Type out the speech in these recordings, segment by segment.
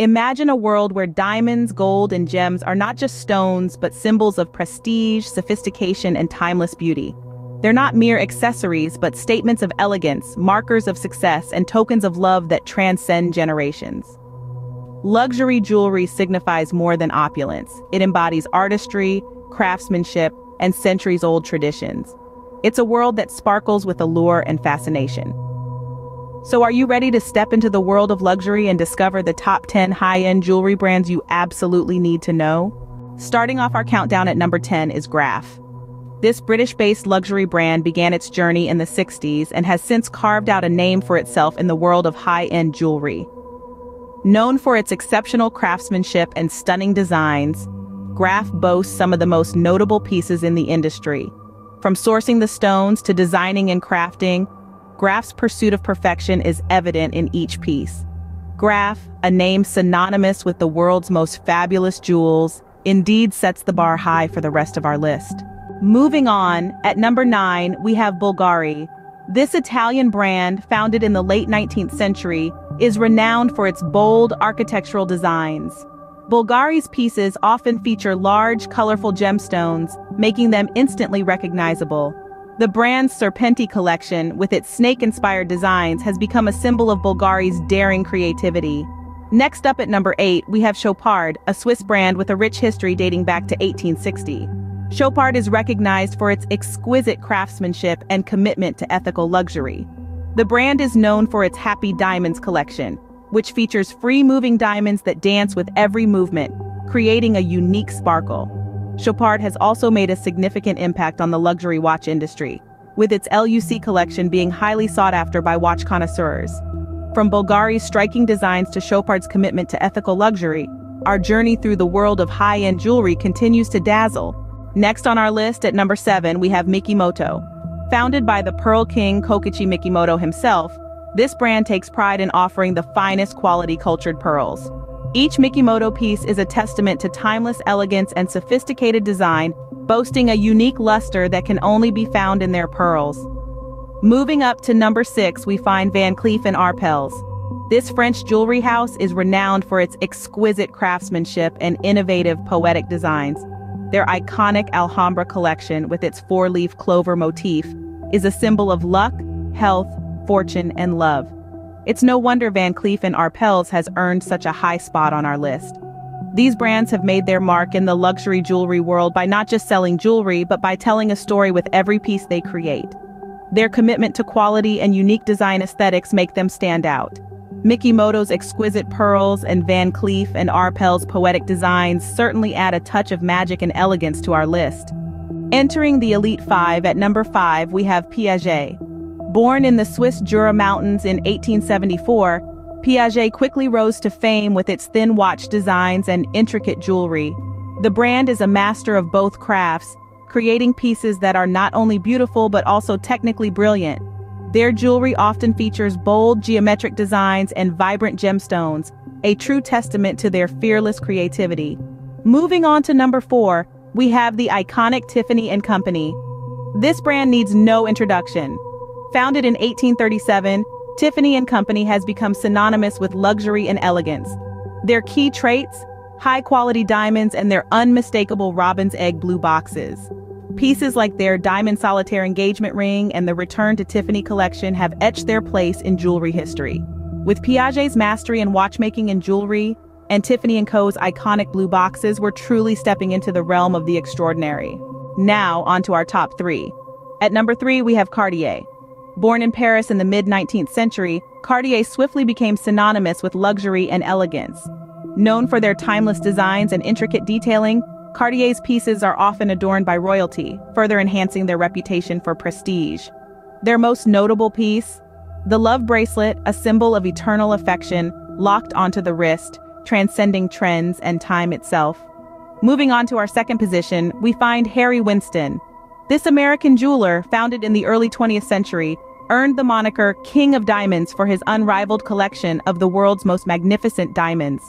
Imagine a world where diamonds, gold, and gems are not just stones, but symbols of prestige, sophistication, and timeless beauty. They're not mere accessories, but statements of elegance, markers of success, and tokens of love that transcend generations. Luxury jewelry signifies more than opulence. It embodies artistry, craftsmanship, and centuries-old traditions. It's a world that sparkles with allure and fascination. So are you ready to step into the world of luxury and discover the top 10 high-end jewelry brands you absolutely need to know? Starting off our countdown at number 10 is Graff. This British-based luxury brand began its journey in the 60s and has since carved out a name for itself in the world of high-end jewelry. Known for its exceptional craftsmanship and stunning designs, Graff boasts some of the most notable pieces in the industry. From sourcing the stones to designing and crafting, Graff's pursuit of perfection is evident in each piece. Graff, a name synonymous with the world's most fabulous jewels, indeed sets the bar high for the rest of our list. Moving on, at number 9, we have Bulgari. This Italian brand, founded in the late 19th century, is renowned for its bold architectural designs. Bulgari's pieces often feature large, colorful gemstones, making them instantly recognizable. The brand's Serpenti collection, with its snake-inspired designs, has become a symbol of Bulgari's daring creativity. Next up at number 8, we have Chopard, a Swiss brand with a rich history dating back to 1860. Chopard is recognized for its exquisite craftsmanship and commitment to ethical luxury. The brand is known for its Happy Diamonds collection, which features free-moving diamonds that dance with every movement, creating a unique sparkle. Chopard has also made a significant impact on the luxury watch industry, with its LUC collection being highly sought after by watch connoisseurs. From Bulgari's striking designs to Chopard's commitment to ethical luxury, our journey through the world of high-end jewelry continues to dazzle. Next on our list at number 7, we have Mikimoto. Founded by the Pearl King Kokichi Mikimoto himself, this brand takes pride in offering the finest quality cultured pearls. Each Mikimoto piece is a testament to timeless elegance and sophisticated design, boasting a unique luster that can only be found in their pearls. Moving up to number 6, we find Van Cleef and Arpels. This French jewelry house is renowned for its exquisite craftsmanship and innovative poetic designs. Their iconic Alhambra collection, with its four-leaf clover motif, is a symbol of luck, health, fortune, and love. It's no wonder Van Cleef and Arpels has earned such a high spot on our list. These brands have made their mark in the luxury jewelry world by not just selling jewelry, but by telling a story with every piece they create. Their commitment to quality and unique design aesthetics make them stand out. Mikimoto's exquisite pearls and Van Cleef and Arpels' poetic designs certainly add a touch of magic and elegance to our list. Entering the Elite 5 at number 5, we have Piaget. Born in the Swiss Jura Mountains in 1874, Piaget quickly rose to fame with its thin watch designs and intricate jewelry. The brand is a master of both crafts, creating pieces that are not only beautiful but also technically brilliant. Their jewelry often features bold geometric designs and vibrant gemstones, a true testament to their fearless creativity. Moving on to number 4, we have the iconic Tiffany & Company. This brand needs no introduction. Founded in 1837, Tiffany & Company has become synonymous with luxury and elegance. Their key traits, high-quality diamonds and their unmistakable robin's egg blue boxes. Pieces like their diamond solitaire engagement ring and the Return to Tiffany collection have etched their place in jewelry history. With Piaget's mastery in watchmaking and jewelry, and Tiffany & Co.'s iconic blue boxes, we're truly stepping into the realm of the extraordinary. Now, onto our top 3. At number 3, we have Cartier. Born in Paris in the mid-19th century, Cartier swiftly became synonymous with luxury and elegance. Known for their timeless designs and intricate detailing, Cartier's pieces are often adorned by royalty, further enhancing their reputation for prestige. Their most notable piece, the Love Bracelet, a symbol of eternal affection, locked onto the wrist, transcending trends and time itself. Moving on to our second position, we find Harry Winston. This American jeweler, founded in the early 20th century, earned the moniker King of Diamonds for his unrivaled collection of the world's most magnificent diamonds.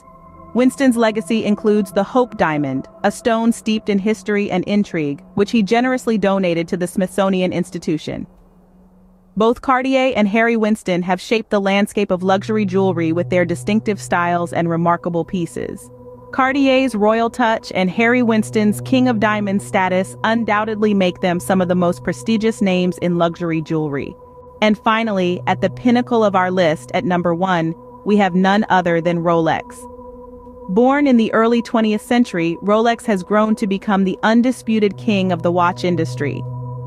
Winston's legacy includes the Hope Diamond, a stone steeped in history and intrigue, which he generously donated to the Smithsonian Institution. Both Cartier and Harry Winston have shaped the landscape of luxury jewelry with their distinctive styles and remarkable pieces. Cartier's royal touch and Harry Winston's King of Diamonds status undoubtedly make them some of the most prestigious names in luxury jewelry. And finally, at the pinnacle of our list at number 1, we have none other than Rolex. Born in the early 20th century, Rolex has grown to become the undisputed king of the watch industry.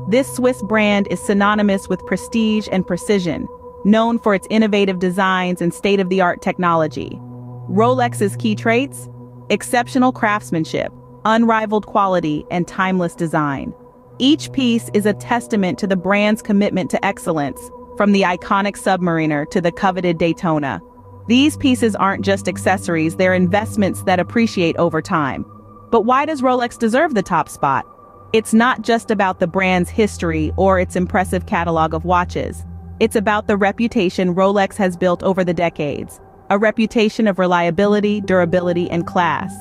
This Swiss brand is synonymous with prestige and precision, known for its innovative designs and state-of-the-art technology. Rolex's key traits? Exceptional craftsmanship, unrivaled quality, and timeless design. Each piece is a testament to the brand's commitment to excellence, from the iconic Submariner to the coveted Daytona. These pieces aren't just accessories, they're investments that appreciate over time. But why does Rolex deserve the top spot? It's not just about the brand's history or its impressive catalog of watches. It's about the reputation Rolex has built over the decades, a reputation of reliability, durability, and class.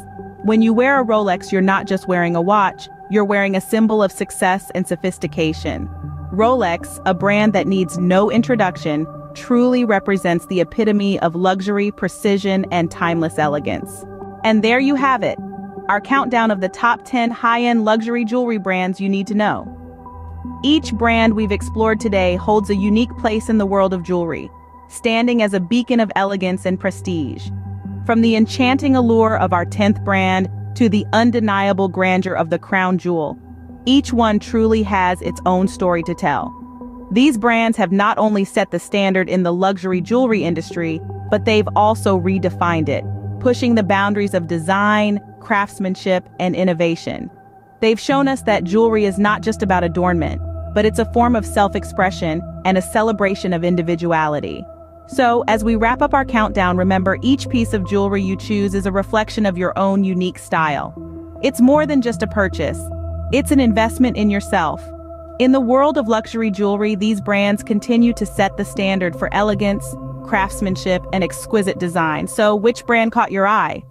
When you wear a Rolex, you're not just wearing a watch, you're wearing a symbol of success and sophistication. Rolex, a brand that needs no introduction, truly represents the epitome of luxury, precision, and timeless elegance. And there you have it. Our countdown of the top 10 high-end luxury jewelry brands you need to know. Each brand we've explored today holds a unique place in the world of jewelry, standing as a beacon of elegance and prestige. From the enchanting allure of our 10th brand to the undeniable grandeur of the crown jewel, each one truly has its own story to tell. These brands have not only set the standard in the luxury jewelry industry, but they've also redefined it, pushing the boundaries of design, craftsmanship, and innovation. They've shown us that jewelry is not just about adornment, but it's a form of self-expression and a celebration of individuality. So, as we wrap up our countdown, remember, each piece of jewelry you choose is a reflection of your own unique style. It's more than just a purchase. It's an investment in yourself. In the world of luxury jewelry, these brands continue to set the standard for elegance, craftsmanship, and exquisite design. So, which brand caught your eye?